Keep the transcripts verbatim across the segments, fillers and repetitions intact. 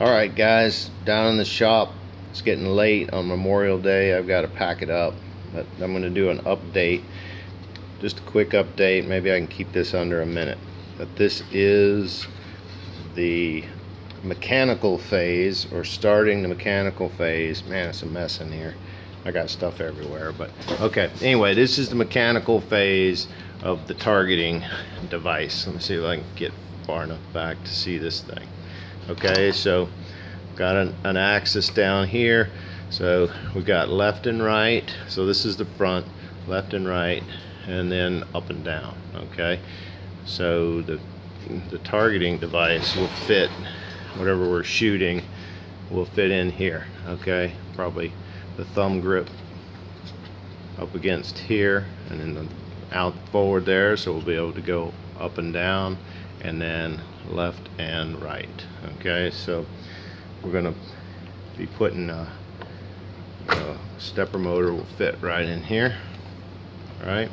Alright guys, down in the shop, it's getting late on Memorial Day. I've got to pack it up, but I'm going to do an update, just a quick update. Maybe I can keep this under a minute, but this is the mechanical phase, or starting the mechanical phase. Man, it's a mess in here, I got stuff everywhere. But okay, anyway, this is the mechanical phase of the targeting device. Let me see if I can get far enough back to see this thing. Okay, so got an, an axis down here, so we've got left and right. So this is the front, left and right, and then up and down. Okay, so the the targeting device will fit whatever we're shooting, will fit in here. Okay, probably the thumb grip up against here, and then the out forward there, so we'll be able to go up and down, and then left and right. Okay, so we're gonna be putting a, a stepper motor will fit right in here. All right,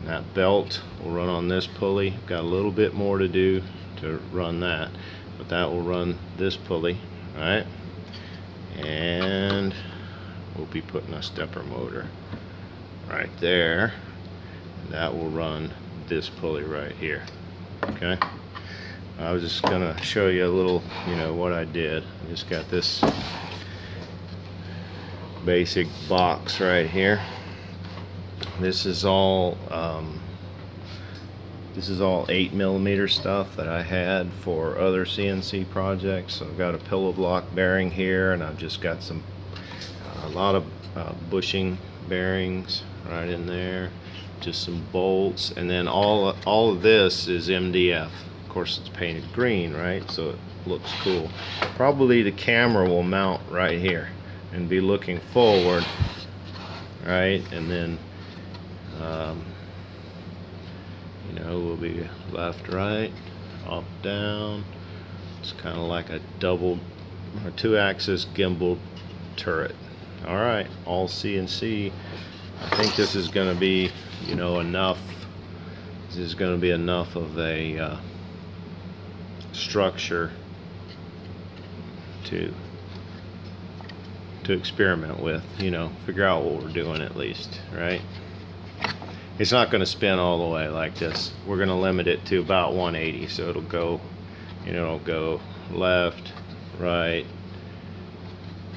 and that belt will run on this pulley. Got a little bit more to do to run that, but that will run this pulley. All right, and we'll be putting a stepper motor right there, and that will run this pulley right here. Okay, I was just gonna show you a little, you know, what I did. I just got this basic box right here. This is all um, this is all eight millimeter stuff that I had for other C N C projects. So I've got a pillow block bearing here, and I've just got some a lot of uh, bushing bearings right in there, just some bolts, and then all all of this is M D F. Of course, it's painted green, right? So it looks cool. Probably the camera will mount right here and be looking forward, right? And then um, you know, we'll be left, right, up, down. It's kind of like a double or two-axis gimbal turret. All right, all C N C. I think this is going to be, you know, enough. This is going to be enough of a uh, structure to to experiment with. You know, figure out what we're doing at least, right? It's not going to spin all the way like this. We're going to limit it to about one eighty, so it'll go, you know, it'll go left, right,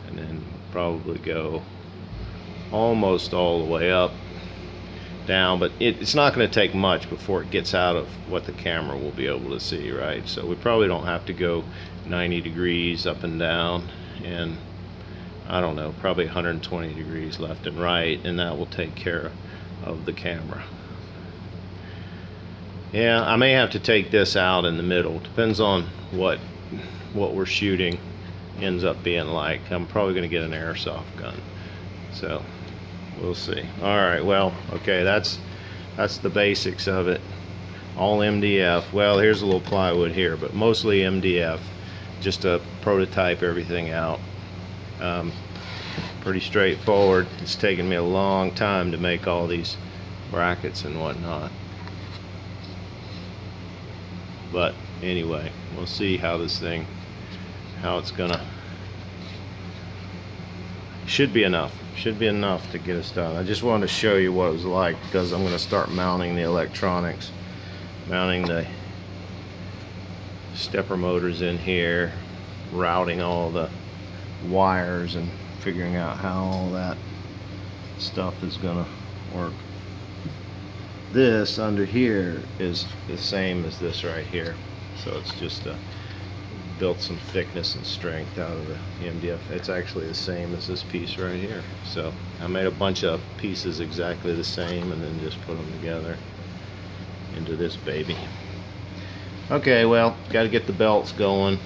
and then probably go almost all the way up, down, but it, it's not going to take much before it gets out of what the camera will be able to see, right? So we probably don't have to go ninety degrees up and down, and I don't know, probably one hundred twenty degrees left and right, and that will take care of the camera. Yeah, I may have to take this out in the middle, depends on what what we're shooting ends up being like. I'm probably going to get an airsoft gun, so we'll see. All right, well, okay, that's that's the basics of it, all M D F. Well, here's a little plywood here, but mostly M D F, just to prototype everything out. Um, pretty straightforward. It's taken me a long time to make all these brackets and whatnot, but anyway, we'll see how this thing, how it's gonna, should be enough should be enough to get us done. I just wanted to show you what it was like, because I'm going to start mounting the electronics, mounting the stepper motors in here, routing all the wires, and figuring out how all that stuff is going to work. This under here is the same as this right here, so it's just a built some thickness and strength out of the M D F. It's actually the same as this piece right here. So I made a bunch of pieces exactly the same, and then just put them together into this baby. Okay, well, got to get the belts going.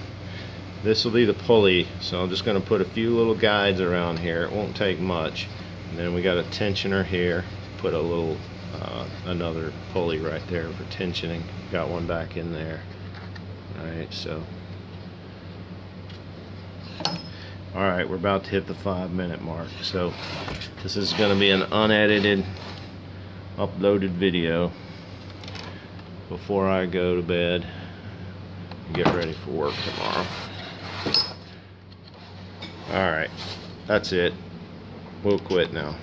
This will be the pulley, so I'm just going to put a few little guides around here. It won't take much. And then we got a tensioner here. Put a little uh, another pulley right there for tensioning. Got one back in there. All right, so. All right, we're about to hit the five minute mark, so this is going to be an unedited, uploaded video before I go to bed and get ready for work tomorrow. All right, that's it. We'll quit now.